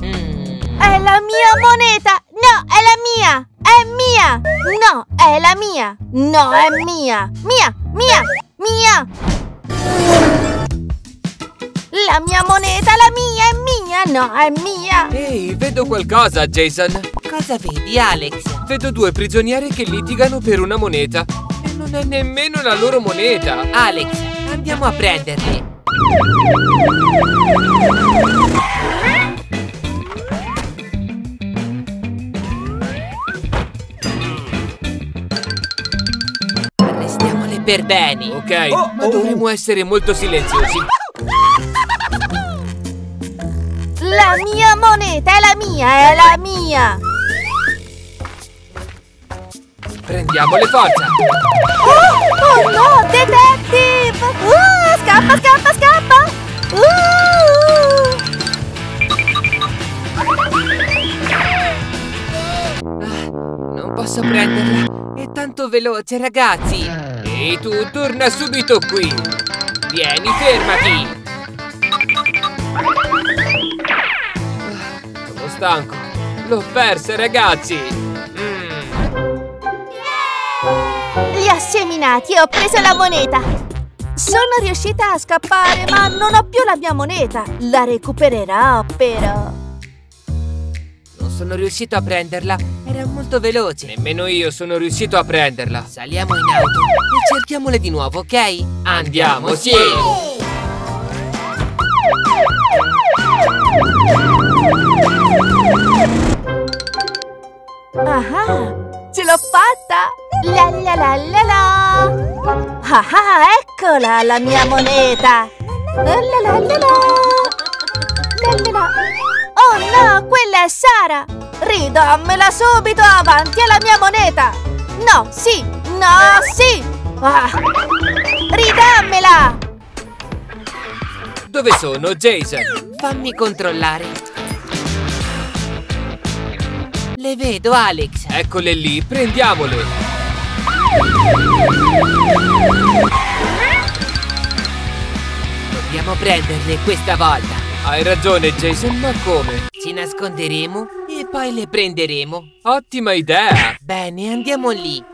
È la mia moneta! No, è la mia! È mia! No, è la mia! No, è mia! Mia! Mia! Mia! La mia moneta, la mia, è mia! No, è mia! Ehi, vedo qualcosa, Jason! Cosa vedi, Alex? Vedo due prigionieri che litigano per una moneta. E non è nemmeno la loro moneta! Alex, andiamo a prenderli! Arrestiamole per bene. Ok, ma dovremmo essere molto silenziosi. La mia moneta è la mia, è la mia. Prendiamole, forza. Oh no, detective! Scappa, scappa, scappa! Non posso prenderla. È tanto veloce, ragazzi. E tu torna subito qui. Vieni, fermati. Sono stanco. L'ho persa, ragazzi. Li ho seminati e ho preso la moneta. Sono riuscita a scappare, ma non ho più la mia moneta. La recupererò, però. Non sono riuscito a prenderla. Era molto veloce. Nemmeno io sono riuscito a prenderla. Saliamo in auto e cerchiamole di nuovo, ok? Andiamo, sì! Ah, ce l'ho fatta! La la la la la! Ah, eccola la mia moneta! La la la la la. La la la. Oh no, quella è Sara! Ridammela subito avanti alla mia moneta! No, sì! No, sì! Ah. Ridammela! Dove sono, Jason? Fammi controllare. Le vedo, Alex! Eccole lì, prendiamole! Dobbiamo prenderle questa volta. Hai ragione, Jason, ma come? Ci nasconderemo e poi le prenderemo. Ottima idea. Bene, andiamo lì.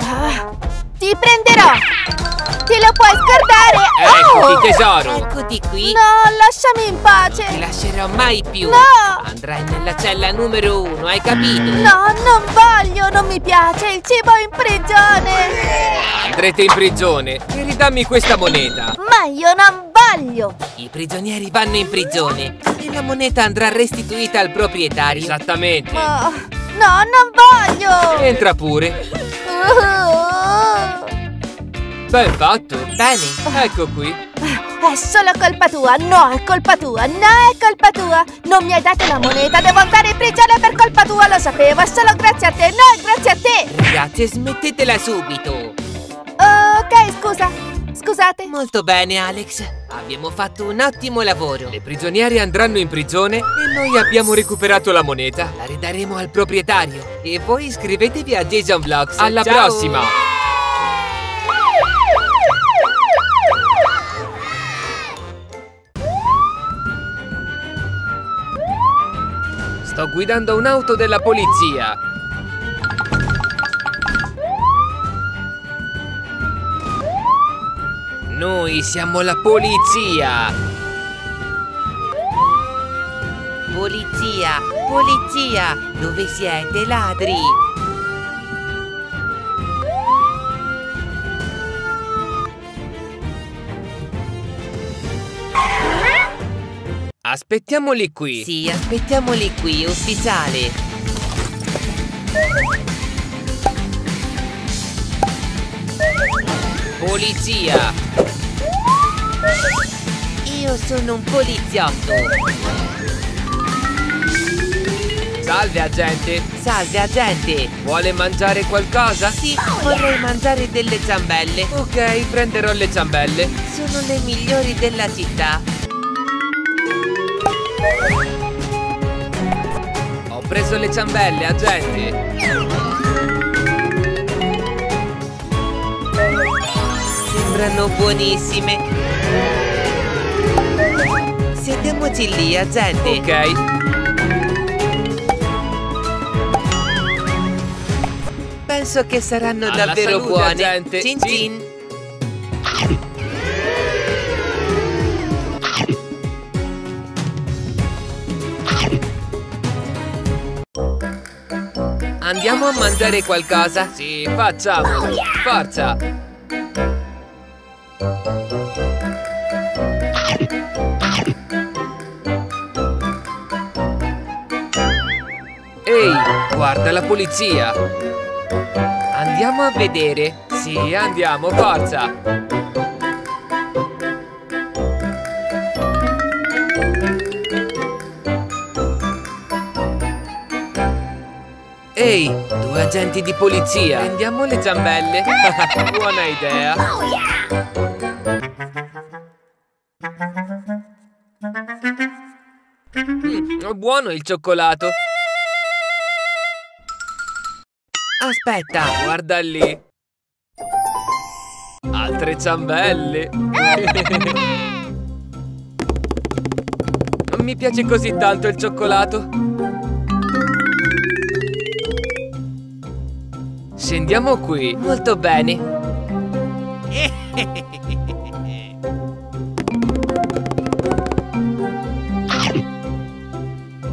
Ah, ti prenderò. Te lo puoi scordare! Eccoti, tesoro! Eccoti qui! No, lasciami in pace! Non ti lascerò mai più! No! Andrai nella cella numero 1, hai capito? No, non voglio! Non mi piace! Il cibo in prigione! Andrete in prigione! E ridammi questa moneta! Ma io non voglio! I prigionieri vanno in prigione! E la moneta andrà restituita al proprietario! Esattamente! Oh, no, non voglio! Entra pure! Ben fatto! Bene! Ecco qui! È solo colpa tua! No, è colpa tua! No, è colpa tua! Non mi hai dato la moneta! Devo andare in prigione per colpa tua! Lo sapevo! È solo grazie a te! No, grazie a te! Ragazzi, smettetela subito! Ok, scusa! Scusate! Molto bene, Alex! Abbiamo fatto un ottimo lavoro! Le prigioniere andranno in prigione e noi abbiamo recuperato la moneta! La ridaremo al proprietario! E voi iscrivetevi a Jason Vlogs! Alla prossima! Sto guidando un'auto della polizia. Noi siamo la polizia. Polizia, polizia, dove siete, ladri? Aspettiamoli qui. Sì, aspettiamoli qui, ufficiale. Polizia. Io sono un poliziotto. Salve, agente. Salve, agente. Vuole mangiare qualcosa? Sì, vorrei mangiare delle ciambelle. Ok, prenderò le ciambelle. Sono le migliori della città. Ho preso le ciambelle, agenti. Sembrano buonissime. Sediamoci lì, agenti. Ok. Penso che saranno davvero buone. Gente. Cin cin. Andiamo a mangiare qualcosa? Sì, facciamolo. Forza. Ehi, guarda la polizia. Andiamo a vedere. Sì, andiamo, forza. Ehi, due agenti di polizia. Prendiamo le ciambelle. Buona idea. Buono il cioccolato. Aspetta, guarda lì. Altre ciambelle. Non mi piace così tanto il cioccolato. Scendiamo qui. Molto bene.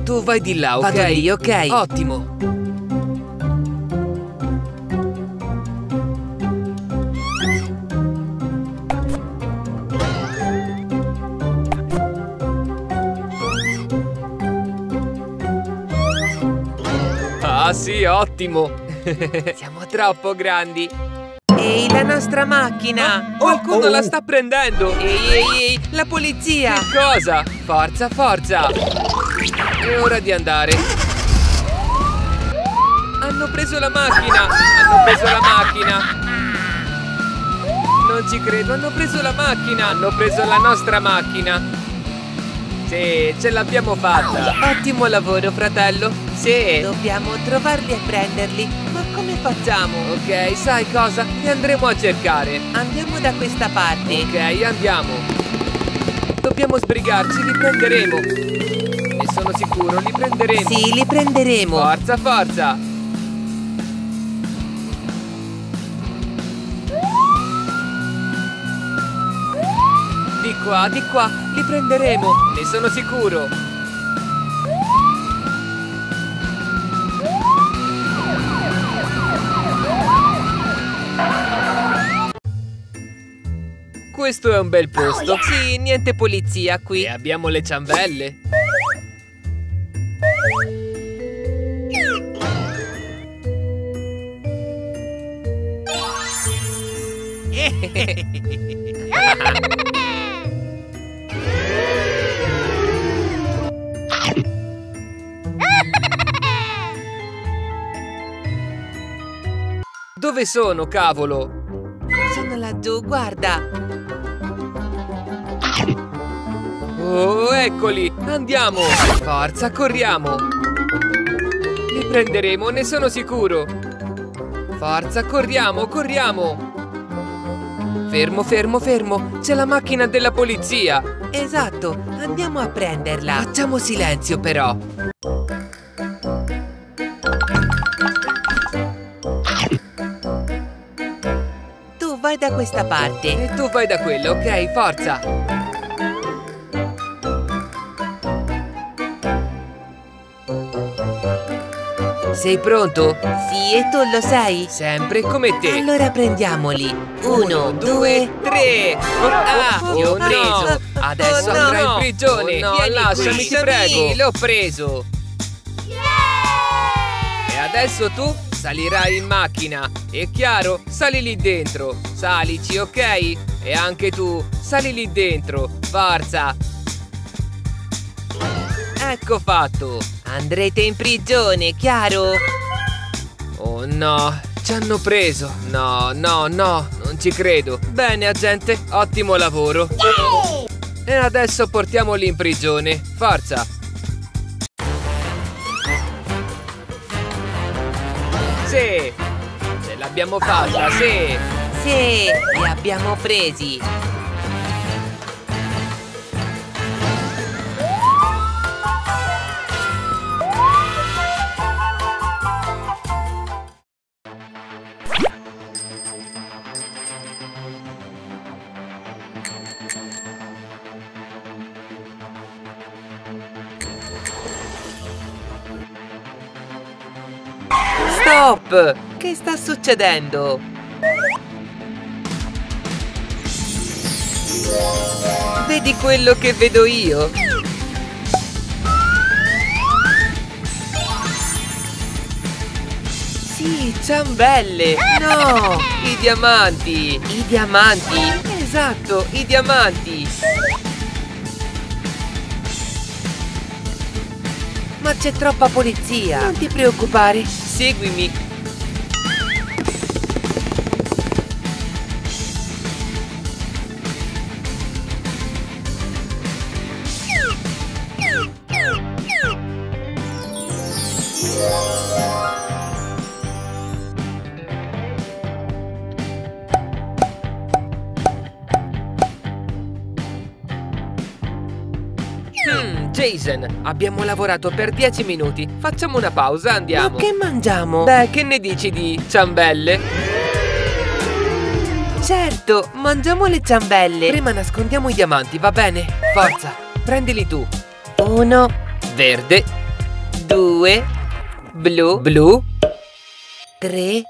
Tu vai di là, ok? Vado io, ok? Ottimo. Ah sì, ottimo! Siamo troppo grandi! Ehi, la nostra macchina! Qualcuno la sta prendendo! Ehi, la polizia! Che cosa? Forza, forza! È ora di andare! Hanno preso la macchina! Hanno preso la macchina! Non ci credo, hanno preso la macchina! Hanno preso la nostra macchina! Sì, ce l'abbiamo fatta! Ottimo lavoro, fratello! Sì. Dobbiamo trovarli e prenderli. Ma come facciamo? Ok, sai cosa? Li andremo a cercare. Andiamo da questa parte. Ok, andiamo. Dobbiamo sbrigarci, li prenderemo. Ne sono sicuro, li prenderemo. Sì, li prenderemo. Forza, forza. Di qua, li prenderemo. Ne sono sicuro. Questo è un bel posto. Sì, niente polizia qui. E abbiamo le ciambelle. Dove sono, cavolo? Sono laggiù, guarda. Oh, eccoli! Andiamo! Forza, corriamo! Li prenderemo, ne sono sicuro! Forza, corriamo, corriamo! Fermo, fermo, fermo! C'è la macchina della polizia! Esatto, andiamo a prenderla! Facciamo silenzio, però! Tu vai da questa parte! E tu vai da quella, ok? Forza! Sei pronto? Sì, e tu lo sei? Sempre come te. Allora prendiamoli. 1, 2, 3. Ah, ti ho preso. Adesso andrai in prigione. Vieni, lasciami, ti prego. Sì, l'ho preso. Yeah! E adesso tu salirai in macchina. È chiaro? Sali lì dentro. Salici, ok? E anche tu sali lì dentro. Forza. Ecco fatto. Andrete in prigione, chiaro? Oh no, ci hanno preso. No, no, no, non ci credo. Bene, agente, ottimo lavoro. Yay! E adesso portiamoli in prigione. Forza. Sì! Ce l'abbiamo fatta, sì! Sì, li abbiamo presi! Stop! Che sta succedendo? Vedi quello che vedo io? Sì, ciambelle! No! I diamanti! I diamanti! Esatto, i diamanti! Ma c'è troppa polizia! Non ti preoccupare! Seguimi! Jason, abbiamo lavorato per 10 minuti. Facciamo una pausa, andiamo. Ma che mangiamo? Beh, che ne dici di ciambelle? Certo, mangiamo le ciambelle. Prima nascondiamo i diamanti, va bene? Forza, prendili tu. 1 verde, 2 blu, 3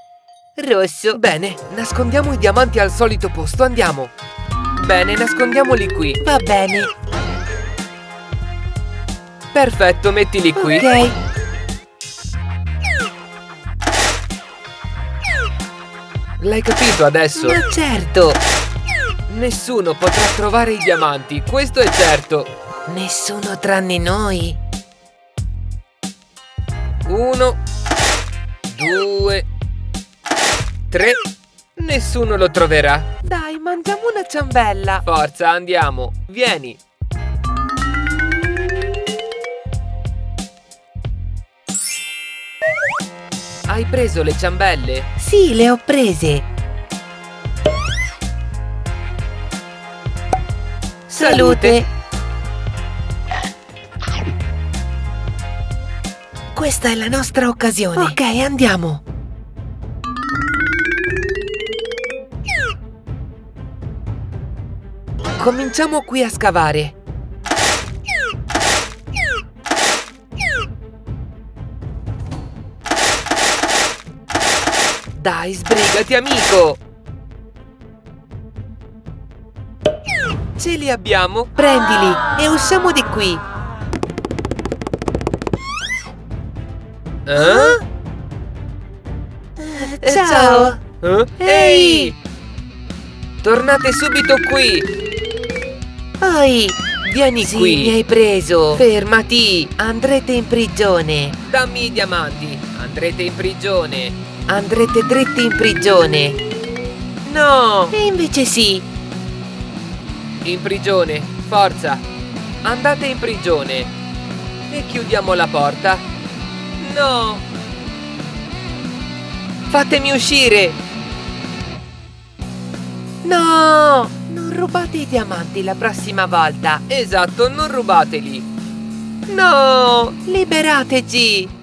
rosso. Bene, nascondiamo i diamanti al solito posto, andiamo. Bene, nascondiamoli qui. Va bene. Perfetto, mettili qui. Ok. L'hai capito adesso? Ma certo! Nessuno potrà trovare i diamanti, questo è certo. Nessuno tranne noi. 1, 2, 3. Nessuno lo troverà. Dai, mangiamo una ciambella. Forza, andiamo. Vieni. Hai preso le ciambelle? Sì, le ho prese. Salute. Questa è la nostra occasione. Ok, andiamo. Cominciamo qui a scavare. Dai, sbrigati, amico! Ce li abbiamo! Prendili e usciamo di qui! Ciao! Ehi! Tornate subito qui! Oi! Vieni qui! Sì, mi hai preso! Fermati! Andrete in prigione! Dammi i diamanti! Andrete in prigione! Andrete dritti in prigione. No! E invece sì. In prigione, forza. Andate in prigione. E chiudiamo la porta. No! Fatemi uscire. No! Non rubate i diamanti la prossima volta. Esatto, non rubateli. No! Liberateci.